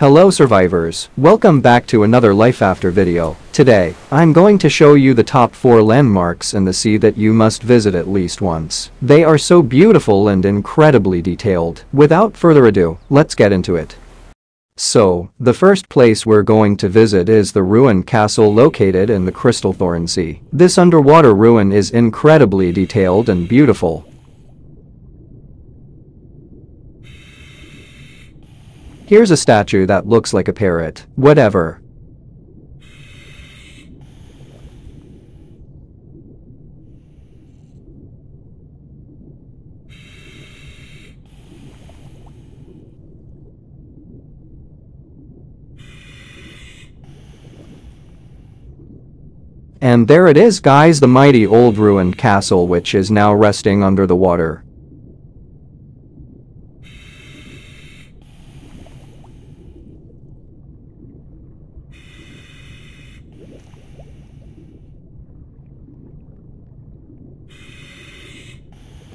Hello survivors, welcome back to another Life After video. Today, I'm going to show you the top 4 landmarks in the sea that you must visit at least once. They are so beautiful and incredibly detailed. Without further ado, let's get into it. So, the first place we're going to visit is the ruined castle located in the Crystalthorn Sea. This underwater ruin is incredibly detailed and beautiful. Here's a statue that looks like a parrot, whatever. And there it is, guys, the mighty old ruined castle which is now resting under the water.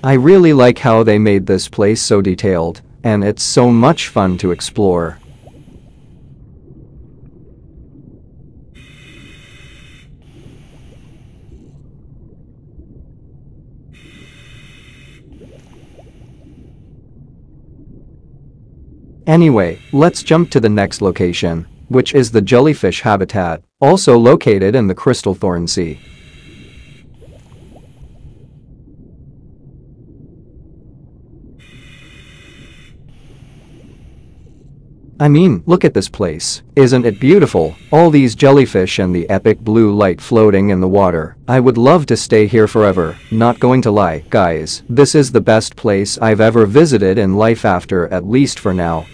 I really like how they made this place so detailed, and it's so much fun to explore. Anyway, let's jump to the next location, which is the jellyfish habitat, also located in the Crystalthorn Sea. I mean, look at this place. Isn't it beautiful? All these jellyfish and the epic blue light floating in the water. I would love to stay here forever, not going to lie, guys. This is the best place I've ever visited in Life After, at least for now.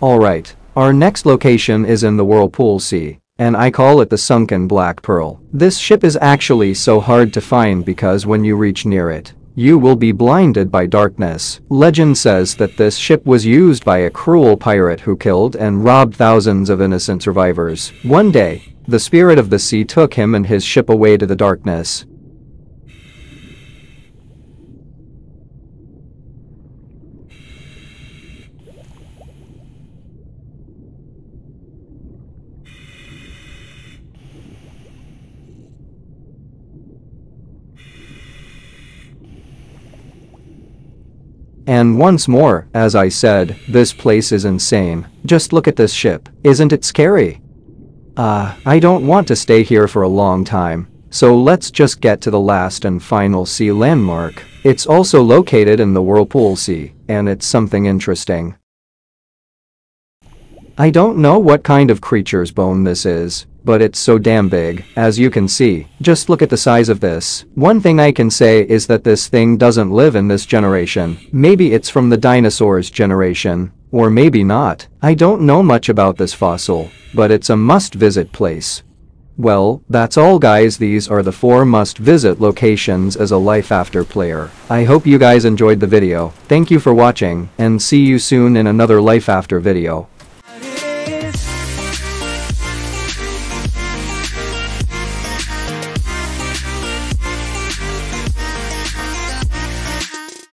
Alright, our next location is in the Whirlpool Sea, and I call it the Sunken Black Pearl. This ship is actually so hard to find because when you reach near it, you will be blinded by darkness. Legend says that this ship was used by a cruel pirate who killed and robbed thousands of innocent survivors. One day, the spirit of the sea took him and his ship away to the darkness. And once more, as I said, this place is insane. Just look at this ship. Isn't it scary? I don't want to stay here for a long time, so let's just get to the last and final sea landmark. It's also located in the Whirlpool Sea, and it's something interesting. I don't know what kind of creature's bone this is, but it's so damn big, as you can see. Just look at the size of this. One thing I can say is that this thing doesn't live in this generation. Maybe it's from the dinosaurs generation, or maybe not. I don't know much about this fossil, but it's a must-visit place. Well, that's all, guys. These are the 4 must-visit locations as a Life After player. I hope you guys enjoyed the video. Thank you for watching, and see you soon in another Life After video.